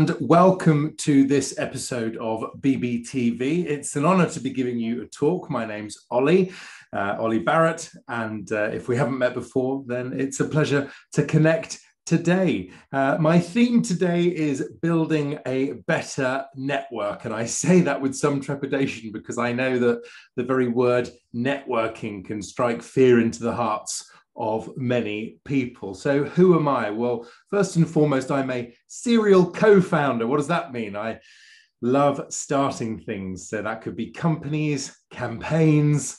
and welcome to this episode of BBTV. It's an honor to be giving you a talk. My name's Oli Barrett, and if we haven't met before, then it's a pleasure to connect today. My theme today is building a better network, and I say that with some trepidation because I know that the very word networking can strike fear into the hearts of many people. So who am I? Well, first and foremost, I'm a serial co-founder. What does that mean? I love starting things. So that could be companies, campaigns,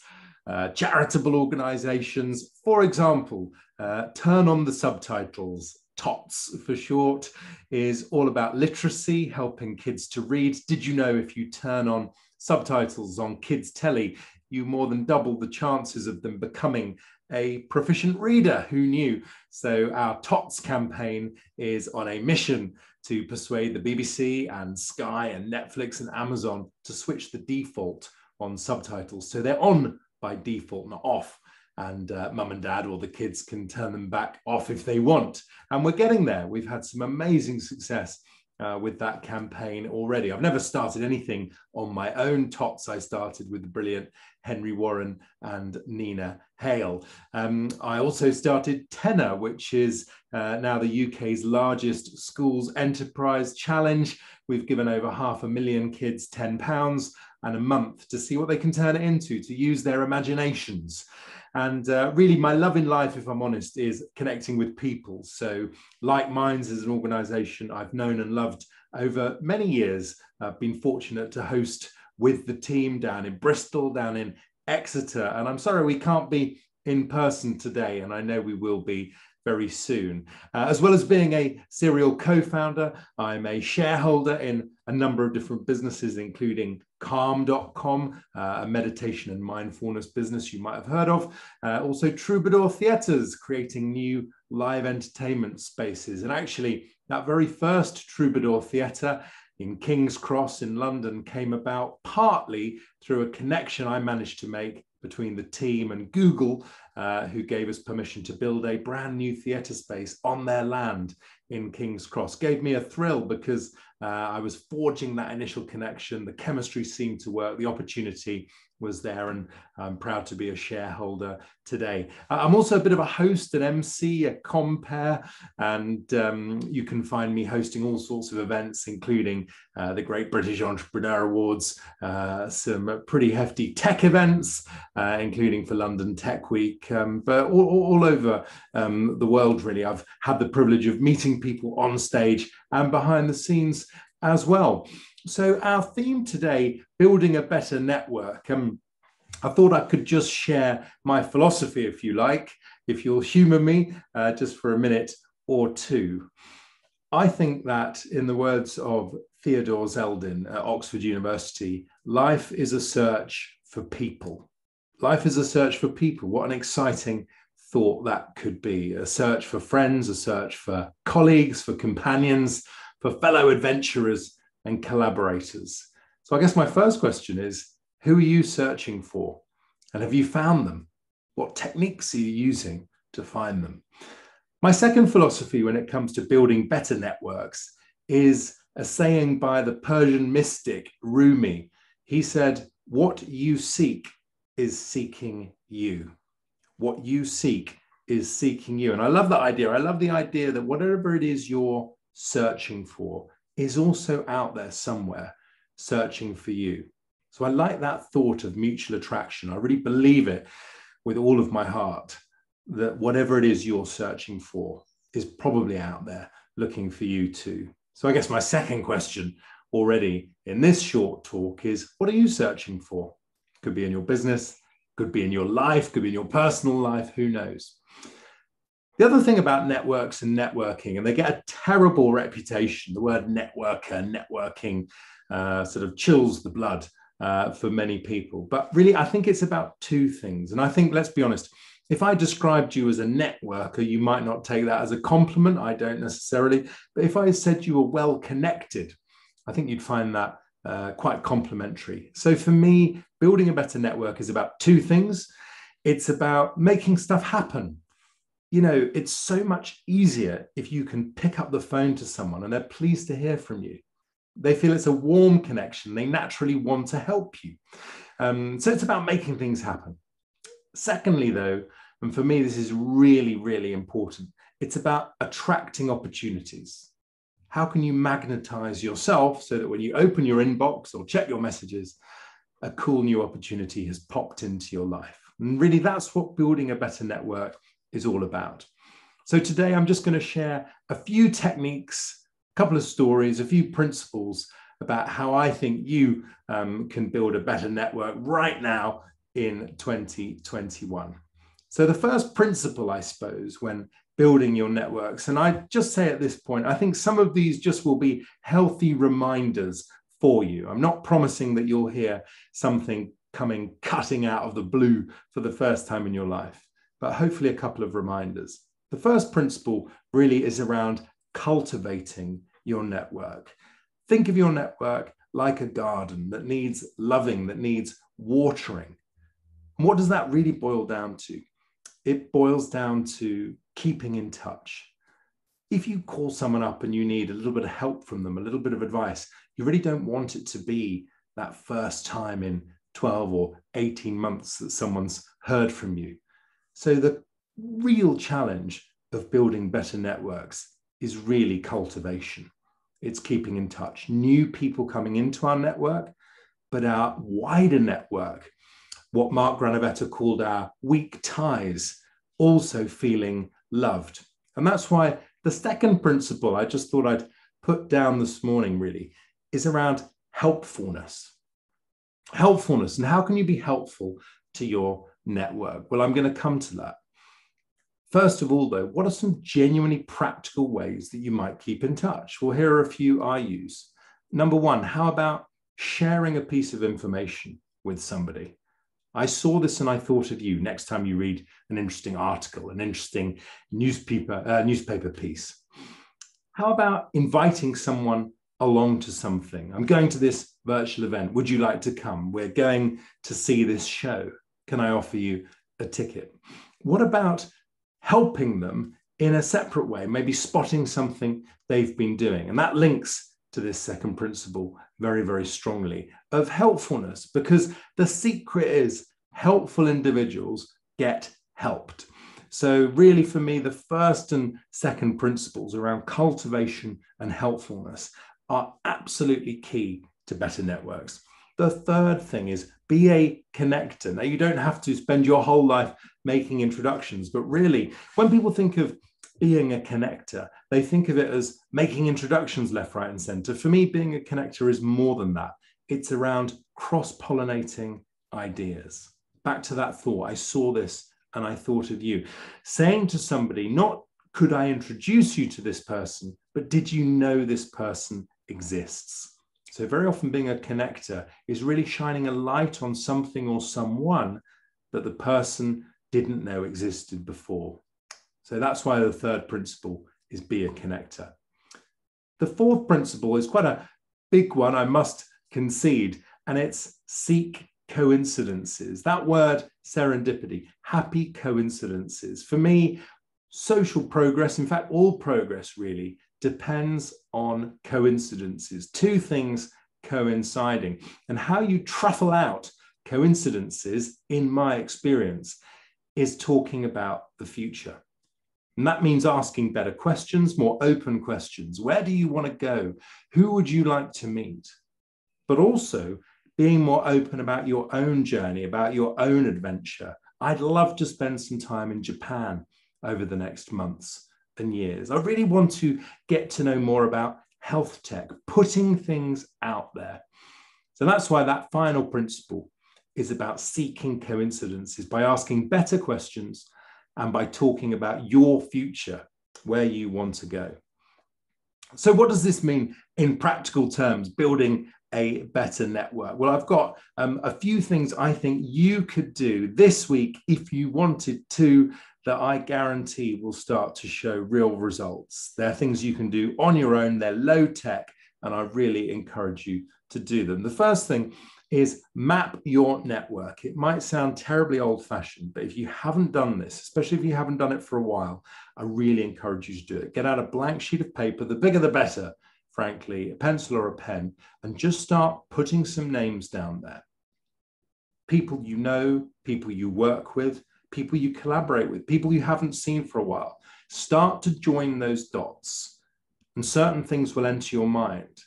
charitable organizations. For example, Turn On the Subtitles, TOTS for short, is all about literacy, helping kids to read. Did you know if you turn on subtitles on kids' telly, you more than double the chances of them becoming a proficient reader? Who knew? So our TOTS campaign is on a mission to persuade the BBC and Sky and Netflix and Amazon to switch the default on subtitles. So they're on by default, not off. And mum and dad or the kids can turn them back off if they want. And we're getting there. We've had some amazing success with that campaign already. I've never started anything on my own. TOTS I started with the brilliant Henry Warren and Nina Hale. I also started Tenner, which is now the UK's largest schools enterprise challenge. We've given over 500,000 kids £10 and a month to see what they can turn it into, to use their imaginations. And really, my love in life, if I'm honest, is connecting with people. So Like Minds is an organisation I've known and loved over many years. I've been fortunate to host with the team down in Bristol, down in Exeter. And I'm sorry we can't be in person today, and I know we will be very soon. As well as being a serial co-founder, I'm a shareholder in a number of different businesses, including Calm.com, a meditation and mindfulness business you might have heard of. Also Troubadour Theatres, creating new live entertainment spaces. And actually, that very first Troubadour Theatre in King's Cross in London came about partly through a connection I managed to make between the team and Google, who gave us permission to build a brand new theatre space on their land in King's Cross. Gave me a thrill because I was forging that initial connection. The chemistry seemed to work. The opportunity was there, and I'm proud to be a shareholder today. I'm also a bit of a host, an MC, a compere, and you can find me hosting all sorts of events, including the Great British Entrepreneur Awards, some pretty hefty tech events, including for London Tech Week, but all over the world, really. I've had the privilege of meeting people on stage and behind the scenes as well. So our theme today, building a better network. I thought I could just share my philosophy, if you like, if you'll humour me just for a minute or two. I think that, in the words of Theodore Zeldin at Oxford University, life is a search for people. Life is a search for people. What an exciting thought that could be. A search for friends, a search for colleagues, for companions, for fellow adventurers and collaborators. So I guess my first question is, who are you searching for? And have you found them? What techniques are you using to find them? My second philosophy when it comes to building better networks is a saying by the Persian mystic Rumi. He said, what you seek is seeking you. What you seek is seeking you. And I love that idea. I love the idea that whatever it is you're searching for is also out there somewhere searching for you. So I like that thought of mutual attraction. I really believe it with all of my heart that whatever it is you're searching for is probably out there looking for you too. So I guess my second question already in this short talk is, what are you searching for? Could be in your business, could be in your life, could be in your personal life, who knows? The other thing about networks and networking, and they get a terrible reputation, the word networker, networking sort of chills the blood for many people. But really, I think it's about two things. And I think, let's be honest, if I described you as a networker, you might not take that as a compliment. I don't necessarily. But if I said you were well connected, I think you'd find that quite complimentary. So for me, building a better network is about two things. It's about making stuff happen. you know, it's so much easier if you can pick up the phone to someone and they're pleased to hear from you. They feel it's a warm connection. They naturally want to help you. So it's about making things happen. Secondly, though, and for me, this is really, really important, it's about attracting opportunities. How can you magnetize yourself so that when you open your inbox or check your messages, a cool new opportunity has popped into your life? And really, that's what building a better network is all about. So today, I'm just going to share a few techniques, a couple of stories, a few principles about how I think you can build a better network right now in 2021. So the first principle, I suppose, when building your networks, and I just say at this point, I think some of these just will be healthy reminders for you. I'm not promising that you'll hear something coming cutting out of the blue for the first time in your life, but hopefully a couple of reminders. The first principle really is around cultivating your network. Think of your network like a garden that needs loving, that needs watering. And what does that really boil down to? It boils down to keeping in touch. If you call someone up and you need a little bit of help from them, a little bit of advice, you really don't want it to be that first time in 12 or 18 months that someone's heard from you. So the real challenge of building better networks is really cultivation. It's keeping in touch. New people coming into our network, but our wider network, what Mark Granovetter called our weak ties, also feeling loved. And that's why the second principle I just thought I'd put down this morning really is around helpfulness. Helpfulness, and how can you be helpful to your network? Well, I'm going to come to that. First of all, though, what are some genuinely practical ways that you might keep in touch? Well, here are a few I use. Number one, how about sharing a piece of information with somebody? I saw this and I thought of you next time you read an interesting article, an interesting newspaper piece. How about inviting someone along to something? I'm going to this virtual event. Would you like to come? We're going to see this show. Can I offer you a ticket? What about helping them in a separate way, maybe spotting something they've been doing? And that links to this second principle very, very strongly of helpfulness, because the secret is helpful individuals get helped. So really for me, the first and second principles around cultivation and helpfulness are absolutely key to better networks. The third thing is be a connector. Now, you don't have to spend your whole life making introductions, but really when people think of being a connector, they think of it as making introductions left, right, and center. For me, being a connector is more than that. It's around cross-pollinating ideas. Back to that thought, I saw this and I thought of you. Saying to somebody, not could I introduce you to this person, but did you know this person exists? So very often being a connector is really shining a light on something or someone that the person didn't know existed before. So that's why the third principle is be a connector. The fourth principle is quite a big one, I must concede, and it's seek coincidences. That word serendipity, happy coincidences. For me, social progress, in fact, all progress really, depends on coincidences, two things coinciding. And how you truffle out coincidences, in my experience, is talking about the future. And that means asking better questions, more open questions. Where do you want to go? Who would you like to meet? But also being more open about your own journey, about your own adventure. I'd love to spend some time in Japan over the next months and years. I really want to get to know more about health tech, putting things out there. So that's why that final principle is about seeking coincidences by asking better questions and by talking about your future, where you want to go. So what does this mean in practical terms, building a better network? Well, I've got a few things I think you could do this week if you wanted to, that I guarantee will start to show real results. They're things you can do on your own. They're low tech and I really encourage you to do them. The first thing is map your network. It might sound terribly old-fashioned, but if you haven't done this, especially if you haven't done it for a while, I really encourage you to do it. Get out a blank sheet of paper, the bigger the better, frankly, a pencil or a pen, and just start putting some names down there. People you know, people you work with, people you collaborate with, people you haven't seen for a while. Start to join those dots, and certain things will enter your mind.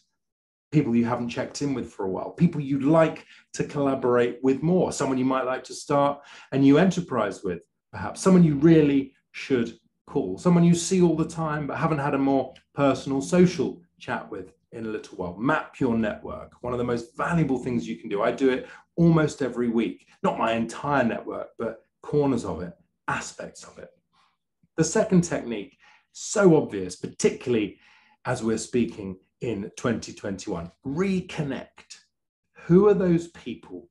People you haven't checked in with for a while, people you'd like to collaborate with more, someone you might like to start a new enterprise with, perhaps, someone you really should call, someone you see all the time but haven't had a more personal social chat with in a little while. Map your network. One of the most valuable things you can do. I do it almost every week, not my entire network, but corners of it, aspects of it. The second technique, so obvious, particularly as we're speaking in 2021, reconnect. Who are those people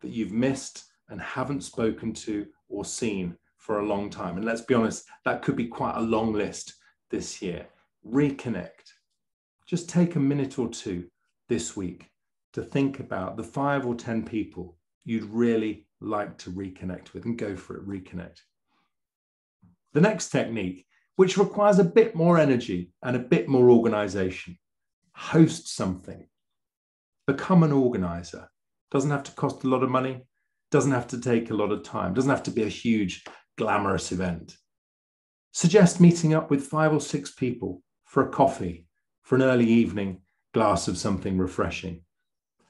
that you've missed and haven't spoken to or seen for a long time? And let's be honest, that could be quite a long list this year. Reconnect. Just take a minute or two this week to think about the 5 or 10 people you'd really like to reconnect with, and go for it, reconnect. The next technique, which requires a bit more energy and a bit more organization. Host something. Become an organizer. Doesn't have to cost a lot of money. Doesn't have to take a lot of time. Doesn't have to be a huge, glamorous event. Suggest meeting up with 5 or 6 people for a coffee, for an early evening glass of something refreshing.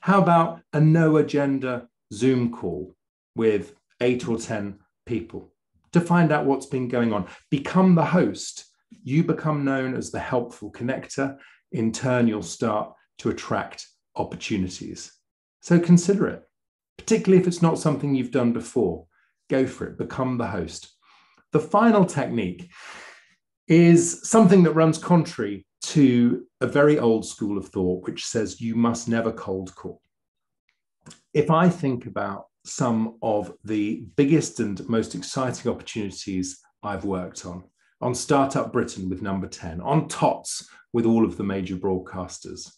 How about a no agenda Zoom call with 8 or 10 people to find out what's been going on? Become the host. You become known as the helpful connector. In turn, you'll start to attract opportunities. So consider it, particularly if it's not something you've done before. Go for it, become the host. The final technique is something that runs contrary to a very old school of thought, which says you must never cold call. If I think about some of the biggest and most exciting opportunities I've worked on Startup Britain with Number 10, on TOTS with all of the major broadcasters,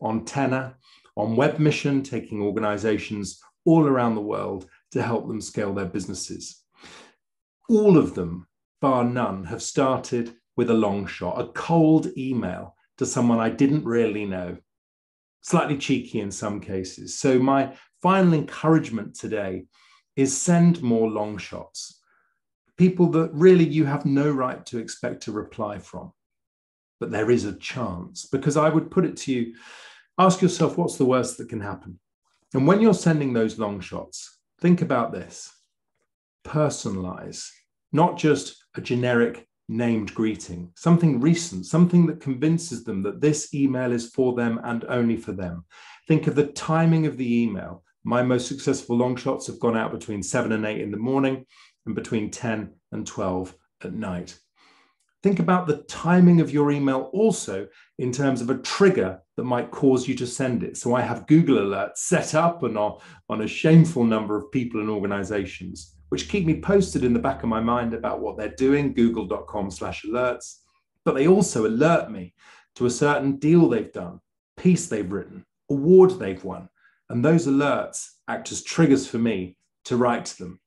on Tenner, on Web Mission, taking organizations all around the world to help them scale their businesses. All of them, bar none, have started with a long shot, a cold email to someone I didn't really know, slightly cheeky in some cases. So my final encouragement today is send more long shots. People that really you have no right to expect to reply from, but there is a chance. Because I would put it to you, ask yourself, what's the worst that can happen? And when you're sending those long shots, think about this. Personalize, not just a generic named greeting, something recent, something that convinces them that this email is for them and only for them. Think of the timing of the email. My most successful long shots have gone out between 7 and 8 in the morning, and between 10 and 12 at night. Think about the timing of your email also in terms of a trigger that might cause you to send it. So I have Google alerts set up and on a shameful number of people and organizations, which keep me posted in the back of my mind about what they're doing, google.com/alerts, but they also alert me to a certain deal they've done, piece they've written, award they've won. And those alerts act as triggers for me to write to them.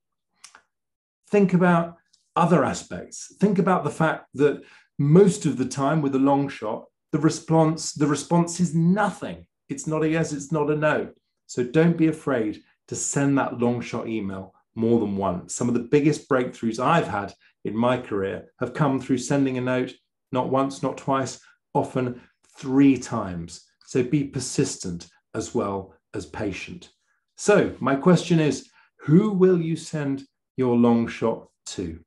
Think about other aspects. Think about the fact that most of the time with a long shot, the response is nothing. It's not a yes, it's not a no. So don't be afraid to send that long shot email more than once. Some of the biggest breakthroughs I've had in my career have come through sending a note, not once, not twice, often 3 times. So be persistent as well as patient. So my question is, who will you send your long shot to?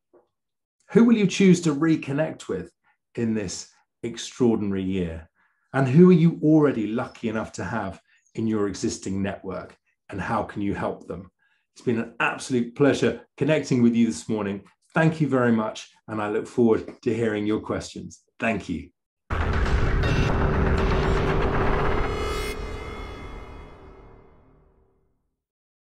Who will you choose to reconnect with in this extraordinary year? And who are you already lucky enough to have in your existing network? And how can you help them? It's been an absolute pleasure connecting with you this morning. Thank you very much. And I look forward to hearing your questions. Thank you.